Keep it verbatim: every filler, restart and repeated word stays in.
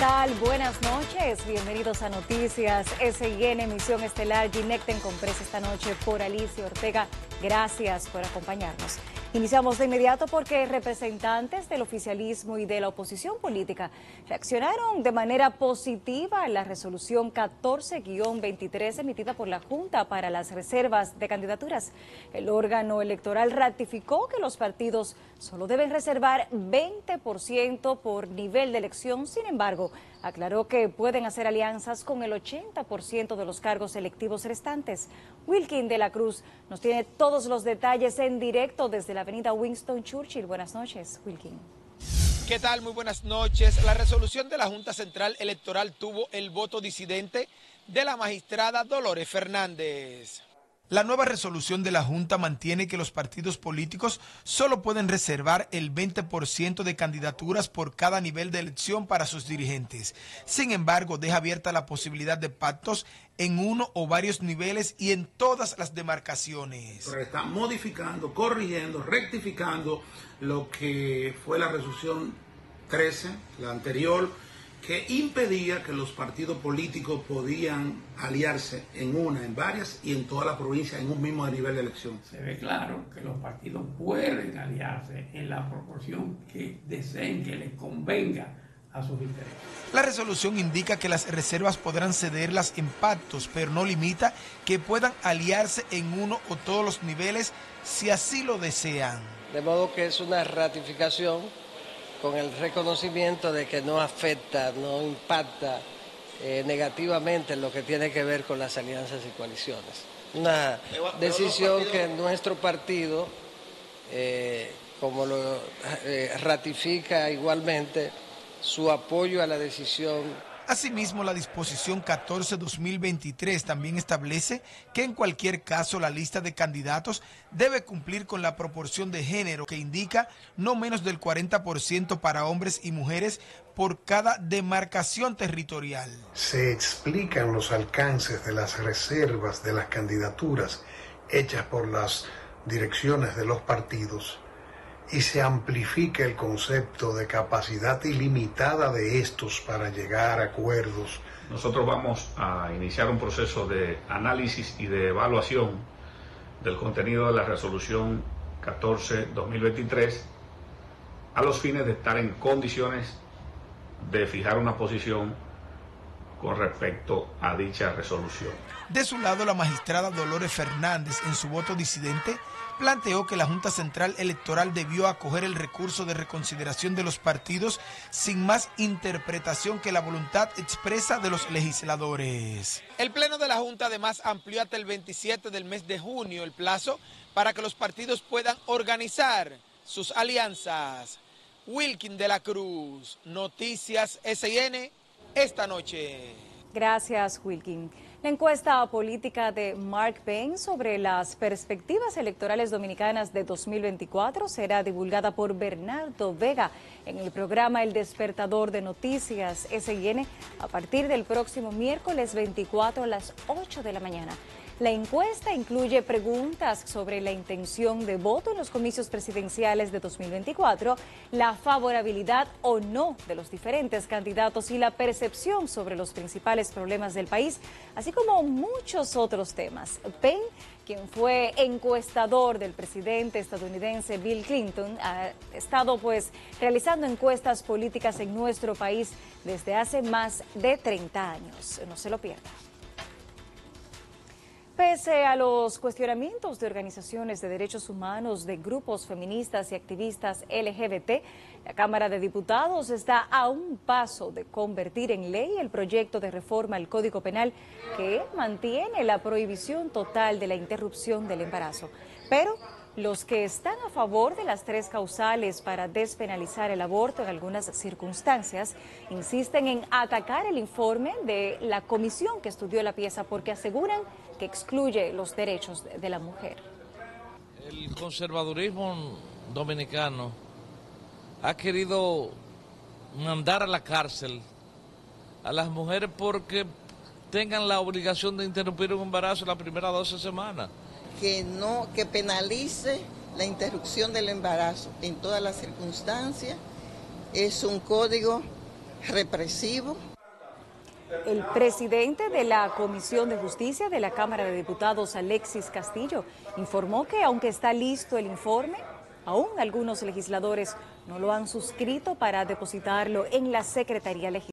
tal? Buenas noches, bienvenidos a Noticias S I N, emisión estelar. Ginecten Compresa esta noche por Alicia Ortega. Gracias por acompañarnos. Iniciamos de inmediato porque representantes del oficialismo y de la oposición política reaccionaron de manera positiva a la resolución catorce guion veintitrés emitida por la Junta para las Reservas de Candidaturas. El órgano electoral ratificó que los partidos solo deben reservar veinte por ciento por nivel de elección. Sin embargo, aclaró que pueden hacer alianzas con el ochenta por ciento de los cargos electivos restantes. Wilkin de la Cruz nos tiene todos los detalles en directo desde la La avenida Winston Churchill. Buenas noches, Wilkin. ¿Qué tal? Muy buenas noches. La resolución de la Junta Central Electoral tuvo el voto disidente de la magistrada Dolores Fernández. La nueva resolución de la Junta mantiene que los partidos políticos solo pueden reservar el veinte por ciento de candidaturas por cada nivel de elección para sus dirigentes. Sin embargo, deja abierta la posibilidad de pactos en uno o varios niveles y en todas las demarcaciones. Pero está modificando, corrigiendo, rectificando lo que fue la resolución trece, la anterior, que impedía que los partidos políticos podían aliarse en una, en varias y en toda la provincia en un mismo nivel de elección. Se ve claro que los partidos pueden aliarse en la proporción que deseen, que les convenga a sus intereses. La resolución indica que las reservas podrán cederlas en pactos, pero no limita que puedan aliarse en uno o todos los niveles si así lo desean. De modo que es una ratificación con el reconocimiento de que no afecta, no impacta eh, negativamente en lo que tiene que ver con las alianzas y coaliciones. Una decisión que nuestro partido, eh, como lo eh, ratifica igualmente, su apoyo a la decisión. Asimismo, la disposición catorce guion dos mil veintitrés también establece que en cualquier caso la lista de candidatos debe cumplir con la proporción de género que indica no menos del cuarenta por ciento para hombres y mujeres por cada demarcación territorial. Se explican los alcances de las reservas de las candidaturas hechas por las direcciones de los partidos y se amplifica el concepto de capacidad ilimitada de estos para llegar a acuerdos. Nosotros vamos a iniciar un proceso de análisis y de evaluación del contenido de la resolución catorce guion dos mil veintitrés a los fines de estar en condiciones de fijar una posición con respecto a dicha resolución. De su lado, la magistrada Dolores Fernández, en su voto disidente, planteó que la Junta Central Electoral debió acoger el recurso de reconsideración de los partidos sin más interpretación que la voluntad expresa de los legisladores. El Pleno de la Junta además amplió hasta el veintisiete del mes de junio el plazo para que los partidos puedan organizar sus alianzas. Wilkin de la Cruz, Noticias S I N, esta noche. Gracias, Wilkin. La encuesta política de Mark Payne sobre las perspectivas electorales dominicanas de dos mil veinticuatro será divulgada por Bernardo Vega en el programa El Despertador de Noticias S I N a partir del próximo miércoles veinticuatro a las ocho de la mañana. La encuesta incluye preguntas sobre la intención de voto en los comicios presidenciales de dos mil veinticuatro, la favorabilidad o no de los diferentes candidatos y la percepción sobre los principales problemas del país, así como muchos otros temas. Payne, quien fue encuestador del presidente estadounidense Bill Clinton, ha estado pues realizando encuestas políticas en nuestro país desde hace más de treinta años. No se lo pierda. Pese a los cuestionamientos de organizaciones de derechos humanos, de grupos feministas y activistas L G B T, la Cámara de Diputados está a un paso de convertir en ley el proyecto de reforma al Código Penal que mantiene la prohibición total de la interrupción del embarazo. Pero los que están a favor de las tres causales para despenalizar el aborto en algunas circunstancias insisten en atacar el informe de la comisión que estudió la pieza porque aseguran que excluye los derechos de la mujer. El conservadurismo dominicano ha querido mandar a la cárcel a las mujeres porque tengan la obligación de interrumpir un embarazo las primeras doce semanas. Que no, que penalice la interrupción del embarazo en todas las circunstancias. Es un código represivo. El presidente de la Comisión de Justicia de la Cámara de Diputados, Alexis Castillo, informó que aunque está listo el informe, aún algunos legisladores no lo han suscrito para depositarlo en la Secretaría Legislativa.